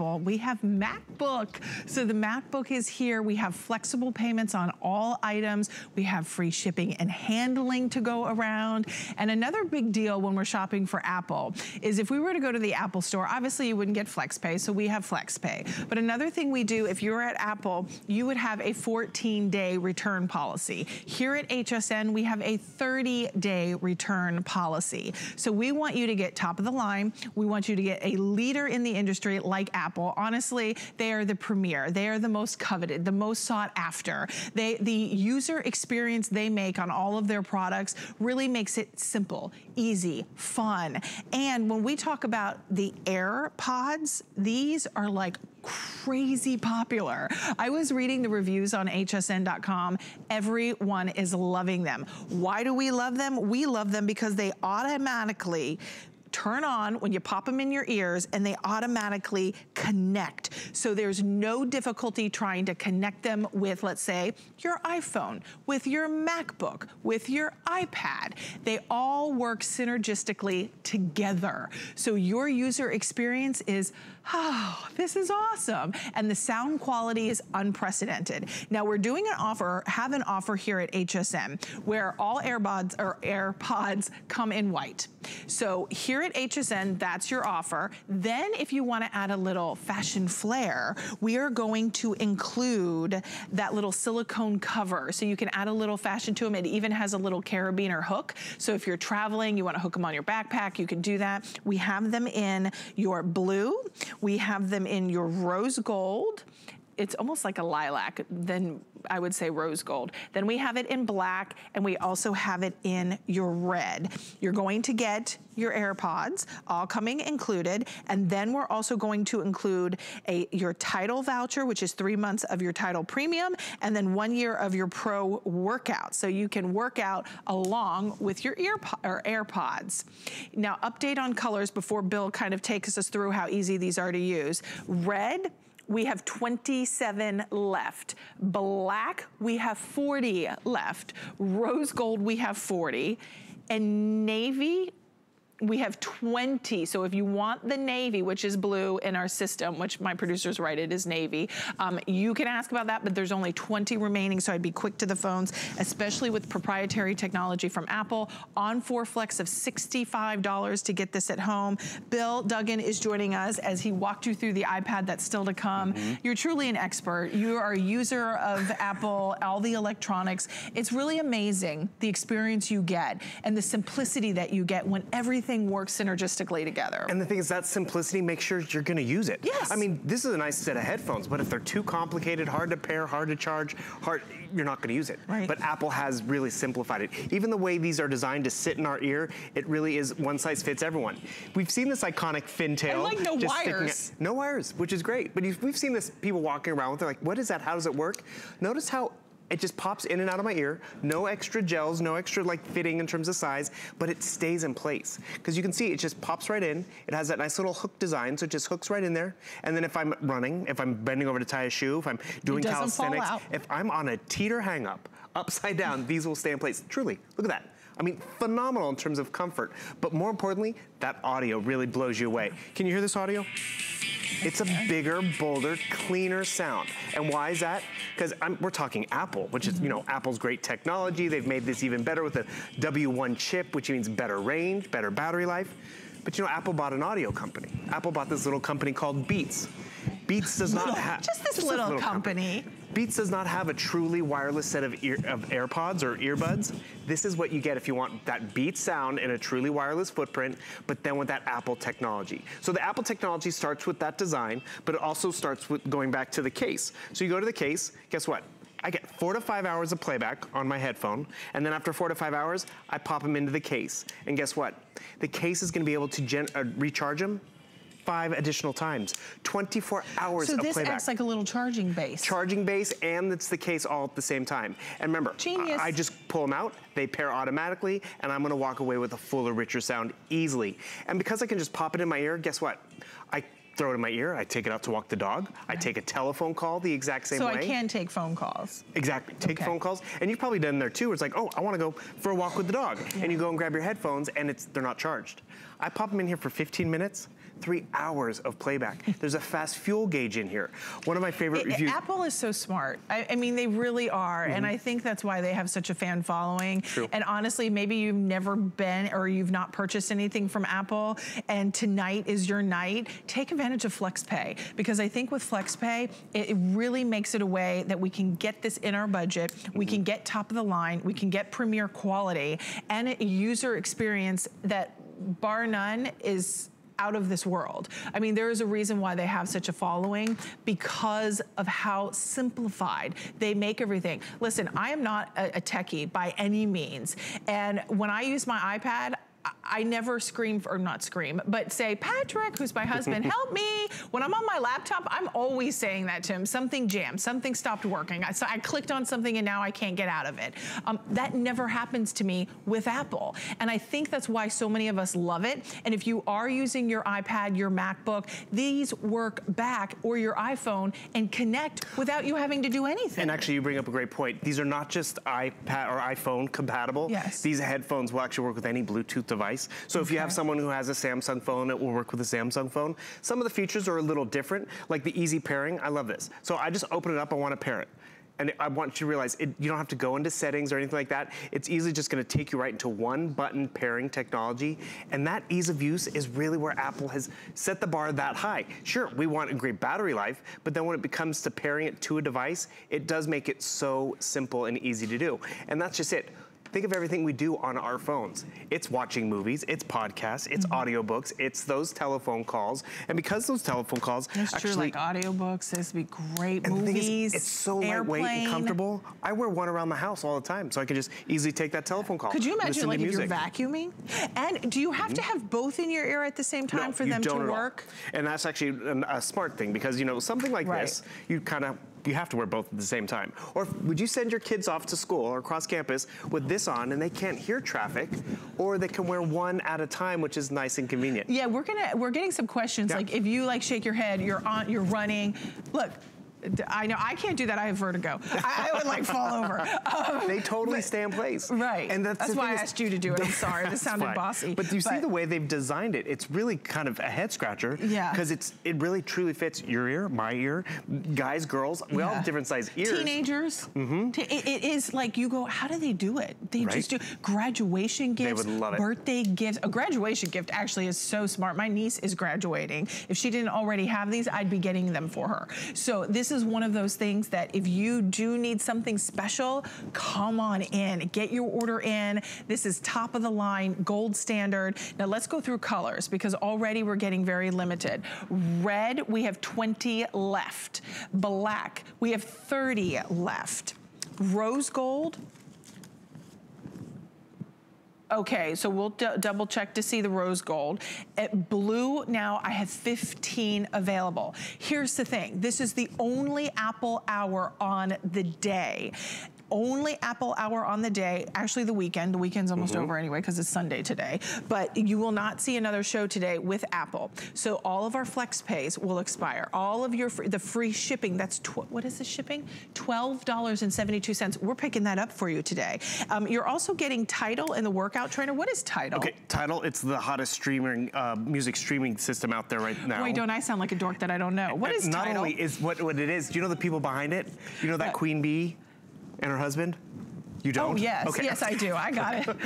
Apple. We have MacBook. So the MacBook is here. We have flexible payments on all items. We have free shipping and handling to go around. And another big deal when we're shopping for Apple is if we were to go to the Apple store, obviously you wouldn't get FlexPay, so we have FlexPay. But another thing we do, if you're at Apple, you would have a 14-day return policy. Here at HSN, we have a 30-day return policy. So we want you to get top of the line. We want you to get a leader in the industry like Apple. Honestly, they are the premier. They are the most coveted, the most sought after. The user experience they make on all of their products really makes it simple, easy, fun. And when we talk about the AirPods, these are like crazy popular. I was reading the reviews on hsn.com. Everyone is loving them. Why do we love them? We love them because they automatically turn on when you pop them in your ears and they automatically connect. So there's no difficulty trying to connect them with, let's say, your iPhone, with your MacBook, with your iPad. They all work synergistically together. So your user experience is, oh, this is awesome. And the sound quality is unprecedented. Now we're doing an offer, have an offer here at HSN where all AirPods come in white. So here at HSN, that's your offer. Then if you want to add a little fashion flair, we are going to include that little silicone cover. So you can add a little fashion to them. It even has a little carabiner hook. So if you're traveling, you want to hook them on your backpack, you can do that. We have them in your blue. We have them in your rose gold. It's almost like a lilac, then I would say rose gold. Then we have it in black, and we also have it in your red. You're going to get your AirPods, all coming included, and then we're also going to include your Tidal voucher, which is 3 months of your Tidal Premium, and then 1 year of your Pro Workout, so you can work out along with your AirPods. Now, update on colors before Bill kind of takes us through how easy these are to use. Red, we have 27 left. Black, we have 40 left. Rose gold, we have 40. And navy, we have 20. So if you want the navy, which is blue in our system, which my producer's right, it is navy, you can ask about that, but there's only 20 remaining, so I'd be quick to the phones, especially with proprietary technology from Apple. On4 Flex of $65 to get this at home. Bill Duggan is joining us as he walked you through the iPad that's still to come. You're truly an expert. You are a user of Apple, all the electronics. It's really amazing the experience you get and the simplicity that you get when everything works synergistically together. And the thing is, that simplicity makes sure you're gonna use it. Yes. I mean, this is a nice set of headphones, but if they're too complicated, hard to pair, hard to charge, you're not gonna use it. Right. But Apple has really simplified it. Even the way these are designed to sit in our ear, it really is one size fits everyone. We've seen this iconic fin tail. And like no wires. No wires, which is great. But we've seen this people walking around with, they're like, what is that? How does it work? Notice how it just pops in and out of my ear. No extra gels, no extra like fitting in terms of size, but it stays in place. Because you can see it just pops right in. It has that nice little hook design, so it just hooks right in there. And then if I'm running, if I'm bending over to tie a shoe, if I'm doing calisthenics, if I'm on a teeter hang up, upside down, these will stay in place. Truly, look at that. I mean, phenomenal in terms of comfort. But more importantly, that audio really blows you away. Can you hear this audio? It's a bigger, bolder, cleaner sound. And why is that? Because we're talking Apple, which is, you know, Apple's great technology. They've made this even better with a W1 chip, which means better range, better battery life. But you know, Apple bought an audio company. Apple bought this little company called Beats. Beats does not have... Just this little company. Beats does not have a truly wireless set of AirPods or earbuds. This is what you get if you want that Beats sound in a truly wireless footprint, but then with that Apple technology. So the Apple technology starts with that design, but it also starts with going back to the case. So you go to the case, guess what? I get 4 to 5 hours of playback on my headphone, and then after 4 to 5 hours, I pop them into the case. And guess what? The case is gonna be able to recharge them 5 additional times, 24 hours of playback. So this acts like a little charging base. Charging base, and it's the case all at the same time. And remember, I just pull them out, they pair automatically, and I'm gonna walk away with a fuller, richer sound easily. And because I can just pop it in my ear, guess what? I throw it in my ear, I take it out to walk the dog, I take a telephone call the exact same way. So I can take phone calls. Exactly, take phone calls. And you've probably done there too, where it's like, oh, I wanna go for a walk with the dog. Yeah. And you go and grab your headphones, and they're not charged. I pop them in here for 15 minutes, 3 hours of playback. There's a fast fuel gauge in here. One of my favorite reviews. Apple is so smart. I mean, they really are. Mm-hmm. And I think that's why they have such a fan following. True. And honestly, maybe you've never been or you've not purchased anything from Apple and tonight is your night. Take advantage of FlexPay, because I think with FlexPay, it really makes it a way that we can get this in our budget. Mm-hmm. We can get top of the line. We can get premier quality and a user experience that bar none is out of this world. I mean, there is a reason why they have such a following, because of how simplified they make everything. Listen, I am not a techie by any means. And when I use my iPad, I never scream, or not scream, but say, Patrick, who's my husband, help me. When I'm on my laptop, I'm always saying that to him. Something jammed, something stopped working. So I clicked on something and now I can't get out of it. That never happens to me with Apple. And I think that's why so many of us love it. And if you are using your iPad, your MacBook, these work back, or your iPhone, and connect without you having to do anything. And actually, you bring up a great point. These are not just iPad or iPhone compatible. Yes. These headphones will actually work with any Bluetooth device. So if you have someone who has a Samsung phone, it will work with a Samsung phone. Some of the features are a little different, like the easy pairing. I love this. So I just open it up, I want to pair it. And I want you to realize, you don't have to go into settings or anything like that. It's easily just gonna take you right into one button pairing technology. And that ease of use is really where Apple has set the bar that high. Sure, we want a great battery life, but then when it comes to pairing it to a device, it does make it so simple and easy to do. And that's just it. Think of everything we do on our phones. It's watching movies, it's podcasts, it's audiobooks, it's those telephone calls. And because those telephone calls actually, like audiobooks, this would be great, and movies, the thing is, it's so lightweight and comfortable. I wear one around the house all the time, so I can just easily take that telephone call. Could you imagine, like, if you're vacuuming? And do you have to have both in your ear at the same time for them to work? And that's actually a smart thing, because, you know, something like this, you kind of, you have to wear both at the same time. Or would you send your kids off to school or across campus with this on and they can't hear traffic, or they can wear one at a time, which is nice and convenient. Yeah, we're getting some questions, like if you like shake your head, you're on, you're running. Look, I know I can't do that. I have vertigo. I would like fall over. They totally stay in place. Right. And that's why I asked you to do it. I'm sorry. This sounded bossy. But you see the way they've designed it. It's really kind of a head scratcher. Yeah. Because it really truly fits your ear, my ear, guys, girls. We all have different size ears. Teenagers. Mm-hmm. It is like, you go, how do they do it? They just do graduation gifts. They would love it. Birthday gifts. A graduation gift actually is so smart. My niece is graduating. If she didn't already have these, I'd be getting them for her. So this is one of those things that if you do need something special, come on in, get your order in. This is top of the line, gold standard. Now let's go through colors, because already we're getting very limited. Red, we have 20 left. Black, we have 30 left. Rose gold. Okay, so we'll double check to see the rose gold. At blue, now I have 15 available. Here's the thing, this is the only Apple Hour on the day. Only Apple Hour on the day, actually the weekend. The weekend's almost over anyway, because it's Sunday today. But you will not see another show today with Apple. So all of our flex pays will expire. All of your the free shipping, that's, what is the shipping? $12.72. We're picking that up for you today. You're also getting Tidal and the Workout Trainer. What is Tidal? Okay, Tidal, it's the hottest streaming, music streaming system out there right now. Wait, don't I sound like a dork that I don't know? What is Tidal? Not only is what it is, do you know the people behind it? You know that Queen Bee? And her husband? You don't? Oh, yes. Okay. Yes, I do. I got it.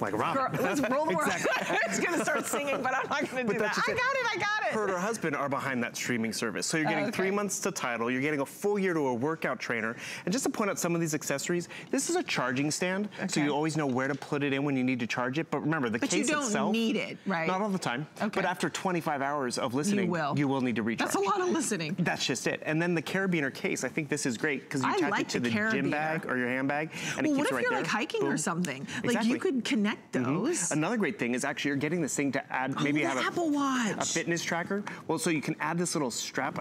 Like Robin. Let's roll the world. Exactly. I was going to start singing, but I'm not going to do that. I got it. I got it. Her and her husband are behind that streaming service. So you're getting 3 months to Tidal. You're getting a full year to a workout trainer. And just to point out some of these accessories, this is a charging stand. Okay. So you always know where to put it in when you need to charge it. But remember, the case itself. But you don't need it, right? Not all the time. Okay. But after 25 hours of listening, you will need to recharge. That's a lot of listening. That's just it. And then the carabiner case. I think this is great because you attach it to the gym bag or your handbag. And it keeps it right there. Well, what if you're like hiking or something? Like you could connect those. Another great thing is actually you're getting this thing to add, maybe have a Apple Watch, a fitness tracker. Well, so you can add this little strap.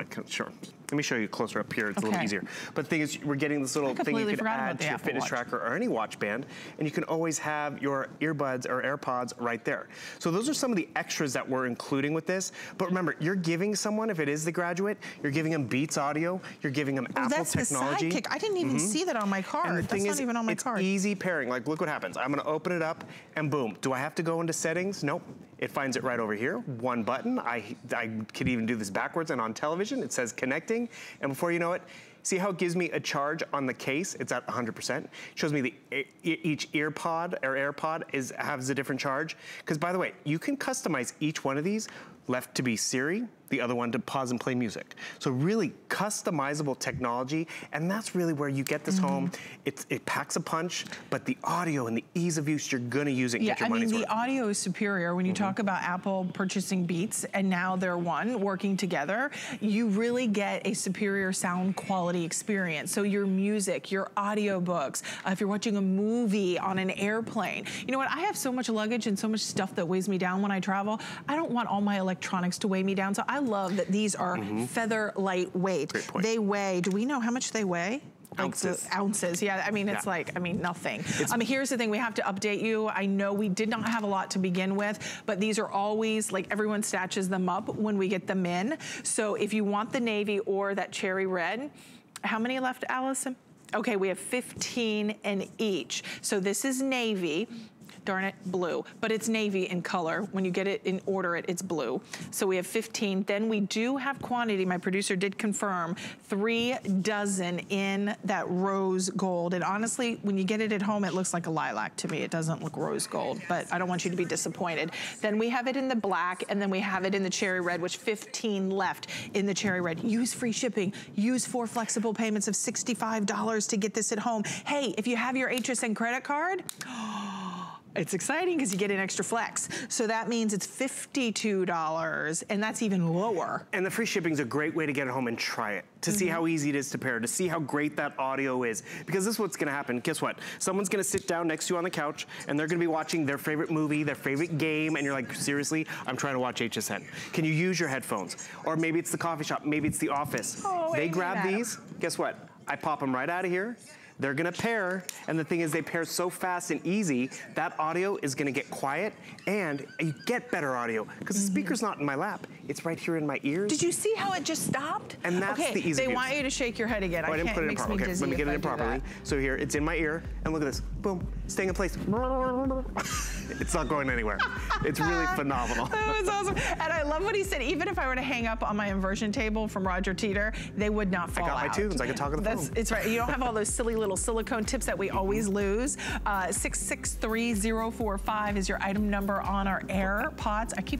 Let me show you closer up here. It's a little easier. But the thing is, we're getting this little thing you could add to your fitness tracker or any watch band, and you can always have your earbuds or AirPods right there. So those are some of the extras that we're including with this. But remember, you're giving someone, if it is the graduate, you're giving them Beats Audio, you're giving them Apple technology. That's the Sidekick. I didn't even see that on my card. That's not even on my card. It's easy pairing. Like, look what happens. I'm going to open it up, and boom. Do I have to go into settings? Nope. It finds it right over here. One button. I could even do this backwards, and on television, it says connecting, and before you know it, see how it gives me a charge on the case? It's at 100%. It shows me the each earpod or AirPod has a different charge. Because by the way, you can customize each one of these. Left to be Siri, the other one to pause and play music. So really customizable technology, and that's really where you get this home. It packs a punch, but the audio and the ease of use, you're gonna use it. Yeah, I mean, the audio is superior. When you talk about Apple purchasing Beats, and now they're one, working together, you really get a superior sound quality experience. So your music, your audiobooks, if you're watching a movie on an airplane. You know what, I have so much luggage and so much stuff that weighs me down when I travel. I don't want all my electronics to weigh me down. So I love that these are feather lightweight. Great point. They weigh, do we know how much they weigh? Ounces. Like ounces, yeah, I mean, it's like, I mean, nothing. Here's the thing, we have to update you. I know we did not have a lot to begin with, but these are always, like, everyone snatches them up when we get them in. So if you want the navy or that cherry red, how many left, Allison? Okay, we have 15 in each. So this is navy. Darn it, blue. But it's navy in color. When you get it and order it, it's blue. So we have 15. Then we do have quantity. My producer did confirm 3 dozen in that rose gold. And honestly, when you get it at home, it looks like a lilac to me. It doesn't look rose gold, but I don't want you to be disappointed. Then we have it in the black, and then we have it in the cherry red, which 15 left in the cherry red. Use free shipping. Use 4 flexible payments of $65 to get this at home. Hey, if you have your HSN credit card, it's exciting because you get an extra flex. So that means it's $52, and that's even lower. And the free shipping is a great way to get it home and try it, to see how easy it is to pair, to see how great that audio is. Because this is what's gonna happen. Guess what? Someone's gonna sit down next to you on the couch, and they're gonna be watching their favorite movie, their favorite game, and you're like, seriously, I'm trying to watch HSN. Can you use your headphones? Or maybe it's the coffee shop, maybe it's the office. Oh, they grab these, guess what? I pop them right out of here. They're gonna pair, and the thing is, they pair so fast and easy, that audio is gonna get quiet, and you get better audio, because the speaker's not in my lap, it's right here in my ears. Did you see how it just stopped? And that's the easy use. Want you to shake your head again. Oh, I didn't put it in properly. Okay, let me get it in properly. So here, it's in my ear, and look at this. Boom, staying in place. It's not going anywhere. It's really phenomenal. That was awesome. And I love what he said. Even if I were to hang up on my inversion table from Roger Teeter, they would not fall out. I got my tunes. I could talk on the phone. It's right. You don't have all those silly little silicone tips that we always lose. 663045 is your item number on our AirPods. I keep